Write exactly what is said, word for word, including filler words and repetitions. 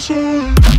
Sure.